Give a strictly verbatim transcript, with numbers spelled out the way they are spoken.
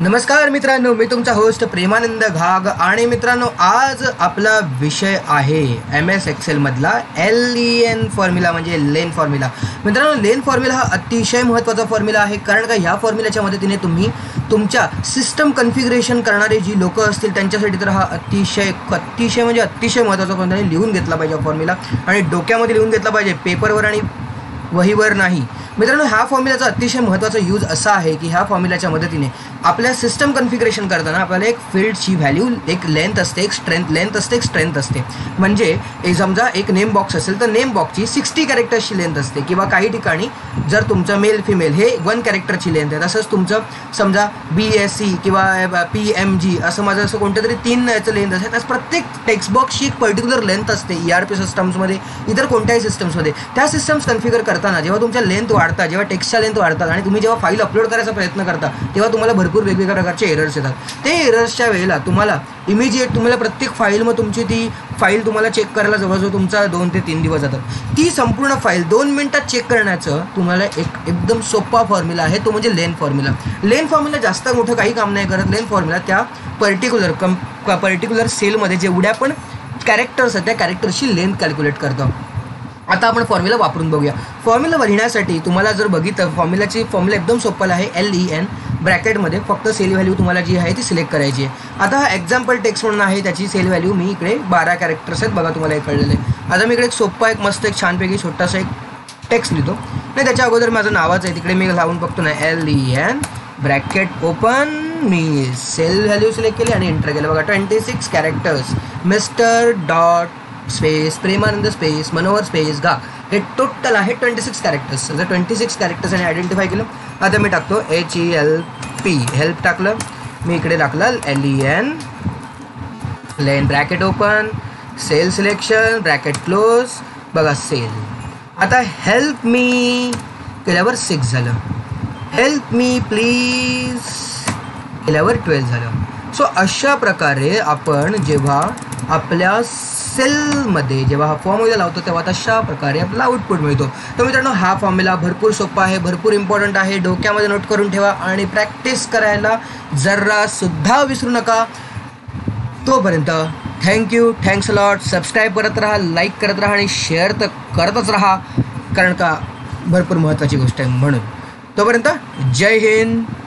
नमस्कार मित्रांनो, मी तुमचा होस्ट प्रेमानंद घाग आणि मित्रांनो आज आपला विषय आहे एम एस एक्सेलमधला एल ई एन फॉर्म्युला म्हणजे लेन फॉर्म्युला। मित्रांनो लेन फॉर्म्युला हा अतिशय महत्त्वाचा फॉर्म्युला आहे, कारण का ह्या फॉर्म्युलाच्या मदतीने तुम्ही तुमच्या सिस्टम कन्फिगरेशन करणारे जी लोक असतील त्यांच्यासाठी तर हा अतिशय अतिशय म्हणजे अतिशय महत्त्वाचा फॉर्म्युला आहे। लिहून घेतला पाहिजे फॉर्म्युला आणि डोक्यामध्ये लिहून घेतला पाहिजे, पेपरवर आणि वहीवर नाही। मित्रांनो हा फॉर्म्युलाचा अतिशय महत्त्वाचा यूज असा आहे की ह्या फॉर्म्युलाच्या मदतीने आपल्या सिस्टम कन्फिगरेशन करताना आपल्याला एक फील्डची व्हॅल्यू, एक लेंथ असते, एक स्ट्रेंथ लेंथ असते एक स्ट्रेंथ असते म्हणजे एक समजा एक नेम बॉक्स असेल तर नेम बॉक्सची सिक्स्टी कॅरेक्टर्सची लेंथ असते, किंवा काही ठिकाणी जर तुमचं मेल फिमेल हे वन कॅरेक्टरची लेंथ आहे। तसंच तुमचं समजा बी एस सी किंवा पी एम जी असं माझं असं कोणत्या तरी तीन याचं लेंथ असेल तर प्रत्येक टेक्स्टबॉक्सची एक पर्टिक्युलर लेंथ असते। ई आर पी सिस्टम्समध्ये, इतर कोणत्याही सिस्टम्समध्ये त्या सिस्टम्स कन्फिगर करताना जेव्हा तुमच्या लेंथ वाढता, जेव्हा टेक्स्टच्या लेंथ वाढतात आणि तुम्ही जेव्हा फाईल अपलोड करायचा प्रयत्न करता तेव्हा तुम्हाला भरपूर वेगवेगळ्या प्रकारचे एरर्स येतात। ते एरर्सच्या वेळेला तुम्हाला इमिजिएट तुम्हाला प्रत्येक फाईल मग तुमची ती फाईल तुम्हाला चेक करायला जवळजवळ तुमचा दोन ते तीन दिवस जातात। ती संपूर्ण फाईल दोन मिनटात चेक करण्याचं तुम्हाला एक एकदम सोपा फॉर्म्युला आहे, तो म्हणजे लेन फॉर्म्युला। लेन फॉर्म्युला जास्त मोठं काही काम नाही करत। लेन फॉर्म्युला त्या पर्टिक्युलर कम पर्टिक्युलर सेलमध्ये जेवढ्या पण कॅरेक्टर्स आहेत त्या कॅरेक्टर्सची लेंथ कॅल्क्युलेट करतो। आता आपण फॉर्म्युला वापरून बघूया। फॉर्म्युला लिहिण्यासाठी तुम्हाला जर बघितलं फॉर्म्युलाची फॉर्म्युला एकदम सोपं आहे। एल ई एन ब्रॅकेटमध्ये फक्त सेल व्हॅल्यू तुम्हाला जी आहे ती सिलेक्ट करायची आहे। आता हा एक्झाम्पल टेक्स्ट म्हणून आहे, त्याची सेल व्हॅल्यू मी इकडे बारा कॅरेक्टर्स आहेत बघा, तुम्हाला हे कळलेलं आहे। आता मी इकडे एक सोप्पा एक मस्त एक छानपैकी छोटासा एक टेक्स्ट लिहितो, नाही त्याच्या अगोदर माझं नावाचं आहे तिकडे मी लावून बघतो ना, L E N bracket open, मी सेल व्हॅल्यू सिलेक्ट केली आणि एंटर केलं बघा, twenty six characters, mister dot space Premanand space Manohar space Ghag, हे टोटल आहे ट्वेंटी सिक्स कॅरेक्टर्स। जर ट्वेंटी सिक्स कॅरेक्टर्स आणि आयडेंटिफाय केलं। आता मी टाकतो H E L P help टाकलं, मी इकडे टाकलं L E N len bracket open cell selection bracket close बघा सेल। आता हेल्प मी केल्यावर सिक्स झालं, हेल्प मी प्लीज केल्यावर ट्वेल्व झालं। सो अशा प्रकारे आपण जेव्हा आपल्या सेलमध्ये जेव्हा हा फॉर्म्युला लावतो तेव्हा तशा प्रकारे आपला आउटपुट मिळतो। तर मित्रांनो हा फॉर्म्युला भरपूर सोपा आहे, भरपूर इम्पॉर्टंट आहे, डोक्यामध्ये नोट करून ठेवा आणि प्रॅक्टिस करायला जरासुद्धा विसरू नका। तोपर्यंत थँक्यू, थँक्स अलॉट, सबस्क्राईब करत राहा, लाईक करत राहा आणि शेअर तर करतच राहा, कारण का भरपूर महत्त्वाची गोष्ट आहे म्हणून। तोपर्यंत जय हिंद।